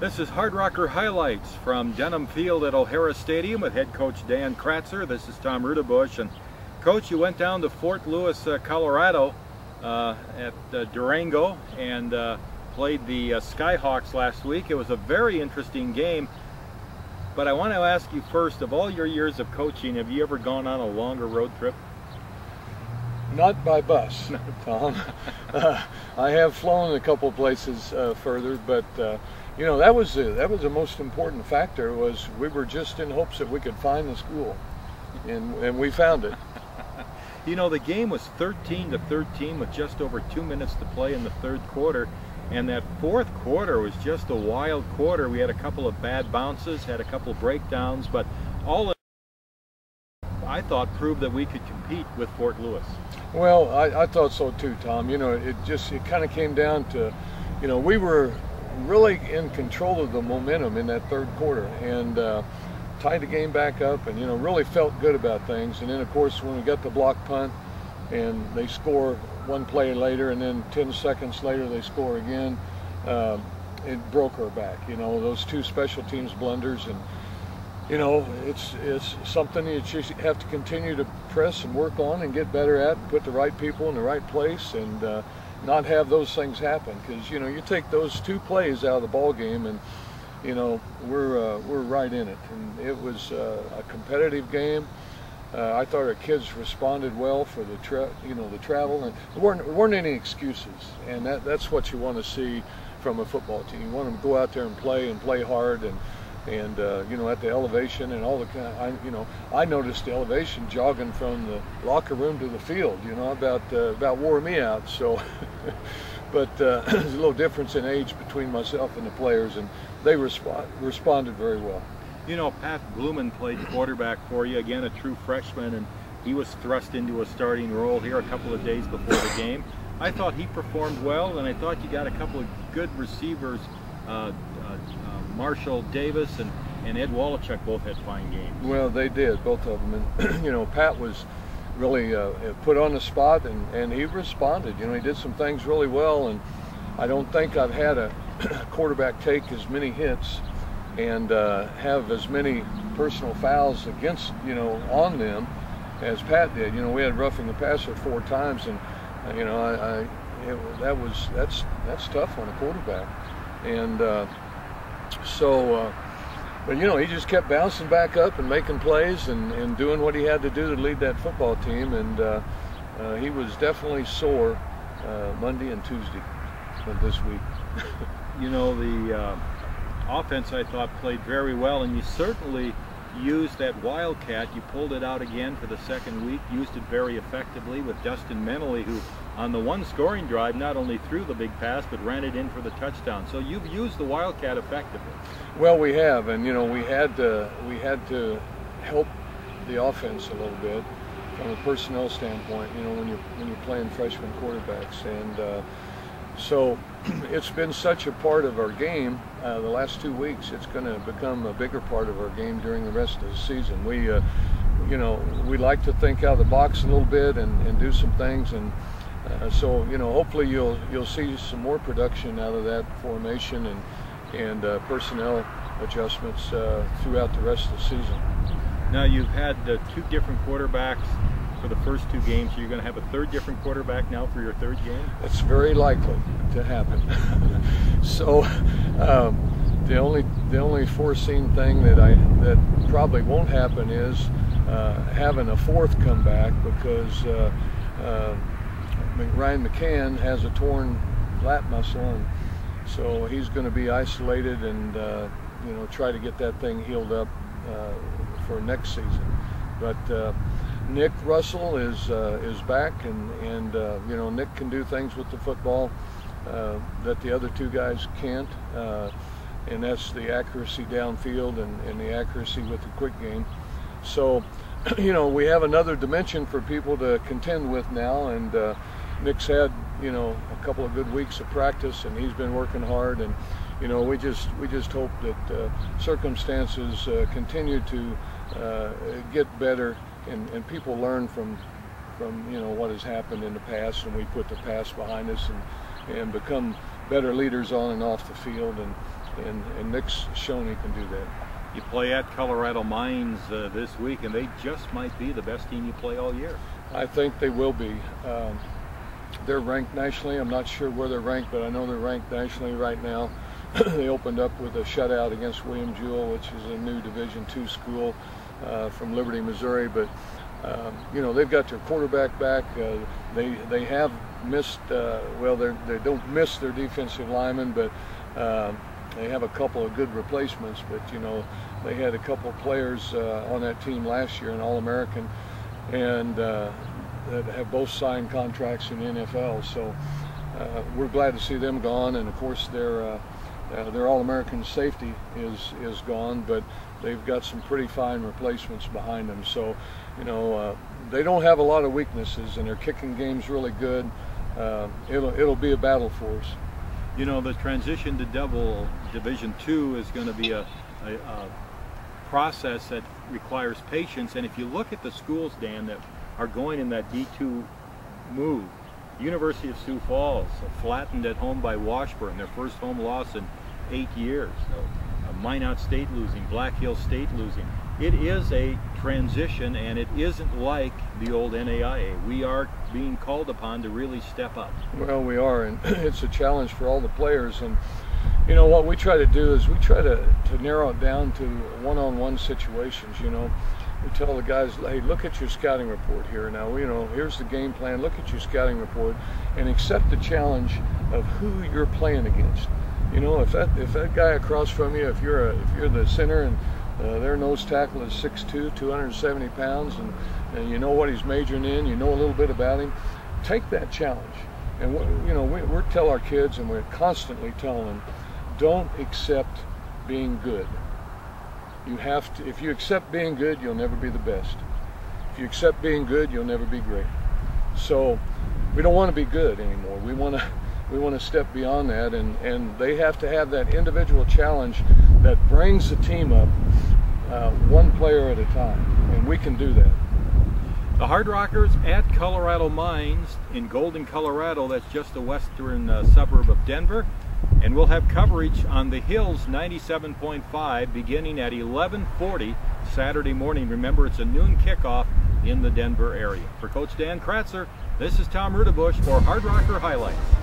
This is Hardrocker Highlights from Denham Field at O'Hara Stadium with head coach Dan Kratzer. This is Tom Rudebusch. And coach, you went down to Fort Lewis, Colorado at Durango and played the Skyhawks last week. It was a very interesting game. But I want to ask you first, of all your years of coaching, have you ever gone on a longer road trip? Not by bus, Tom. I have flown a couple places further, but you know, that was the most important factor. Was we were just in hopes that we could find the school, and we found it. You know, the game was 13-13 with just over 2 minutes to play in the third quarter, and that fourth quarter was just a wild quarter. We had a couple of bad bounces, had a couple breakdowns, but all in, I thought, proved that we could compete with Fort Lewis. Well, I thought so too, Tom. You know, it kind of came down to, you know, we were really in control of the momentum in that third quarter and tied the game back up, and, you know, really felt good about things. And then, of course, when we got the block punt and they score one play later, and then 10 seconds later they score again, it broke our back. You know, those two special teams blunders. And you know, it's something that you have to continue to press and work on and get better at, and put the right people in the right place, and not have those things happen. Because, you know, you take those two plays out of the ball game, and you know, we're right in it. And it was a competitive game. I thought our kids responded well for the travel, and there weren't any excuses. And that's what you want to see from a football team. You want them to go out there and play hard, and you know, at the elevation and all the kind of, you know, I noticed the elevation jogging from the locker room to the field, you know, about wore me out. So but there's a little difference in age between myself and the players, and they responded very well. You know, Pat Blumen played quarterback for you, again a true freshman, and he was thrust into a starting role here a couple of days before the game. I thought he performed well, and I thought you got a couple of good receivers. Marshall Davis and Ed Wallachuk both had fine games. Well, they did, both of them. And, you know, Pat was really put on the spot, and he responded. You know, he did some things really well, and I don't think I've had a quarterback take as many hits and have as many personal fouls against, you know, on them as Pat did. You know, we had roughing the passer 4 times, and, you know, that's tough on a quarterback. And but you know, he just kept bouncing back up and making plays and doing what he had to do to lead that football team. And he was definitely sore Monday and Tuesday of this week. You know, the offense, I thought, played very well, and you certainly used that Wildcat. You pulled it out again for the second week, used it very effectively with Dustin mentally, who on the one scoring drive not only threw the big pass but ran it in for the touchdown. So you've used the Wildcat effectively. Well, we have, and you know, we had to help the offense a little bit from a personnel standpoint, you know, when you're playing freshman quarterbacks. And so it's been such a part of our game the last 2 weeks. It's going to become a bigger part of our game during the rest of the season. We, you know, we like to think out of the box a little bit and do some things. And so, you know, hopefully you'll see some more production out of that formation and personnel adjustments throughout the rest of the season. Now, you've had 2 different quarterbacks for the first 2 games. You're going to have a 3rd different quarterback now for your 3rd game? That's very likely to happen. So the only foreseen thing that probably won't happen is having a 4th comeback, because Ryan McCann has a torn lat muscle, and so he's going to be isolated, and you know, try to get that thing healed up for next season. But Nick Russell is back, and you know, Nick can do things with the football that the other 2 guys can't, and that's the accuracy downfield and the accuracy with the quick game. So, you know, we have another dimension for people to contend with now, and Nick's had, you know, a couple of good weeks of practice, and he's been working hard. And you know, we just hope that circumstances continue to get better, and people learn from you know, what has happened in the past, and we put the past behind us and become better leaders on and off the field, and and Nick Schoney can do that. You play at Colorado Mines this week, and they just might be the best team you play all year. I think they will be. They're ranked nationally. I'm not sure where they're ranked, but I know they're ranked nationally right now. They opened up with a shutout against William Jewell, which is a new Division II school from Liberty, Missouri. But you know, they've got their quarterback back. They have missed well, they don't miss their defensive linemen, but they have a couple of good replacements. But you know, they had a couple of players on that team last year, an All-American, and that have both signed contracts in the NFL. So we're glad to see them gone, and of course their All-American safety is gone, but they've got some pretty fine replacements behind them. So, you know, they don't have a lot of weaknesses, and their kicking game's really good. It'll be a battle for us. You know, the transition to double Division II is going to be a process that requires patience. And if you look at the schools, Dan, that are going in that D2 move, University of Sioux Falls, flattened at home by Washburn, their first home loss in 8 years. So, Minot State losing, Black Hills State losing. It is a transition, and it isn't like the old NAIA. We are being called upon to really step up. Well, we are, and it's a challenge for all the players. And you know, what we try to do is we try to narrow it down to one-on-one situations. You know, we tell the guys, hey, look at your scouting report here. Now, you know, here's the game plan. Look at your scouting report and accept the challenge of who you're playing against. You know, if that guy across from you, if you're the center and their nose tackle is 6'2", 270 pounds, and you know what he's majoring in, you know a little bit about him, take that challenge. And you know, we tell our kids, and we're constantly telling them, don't accept being good. You have to. If you accept being good, you'll never be the best. If you accept being good, you'll never be great. So we don't want to be good anymore. We want to step beyond that, and they have to have that individual challenge that brings the team up one player at a time, and we can do that. The Hardrockers at Colorado Mines in Golden, Colorado. That's just the western suburb of Denver. And we'll have coverage on the Hills 97.5 beginning at 11:40 Saturday morning. Remember, it's a noon kickoff in the Denver area. For Coach Dan Kratzer, this is Tom Rudebusch for Hardrocker Highlights.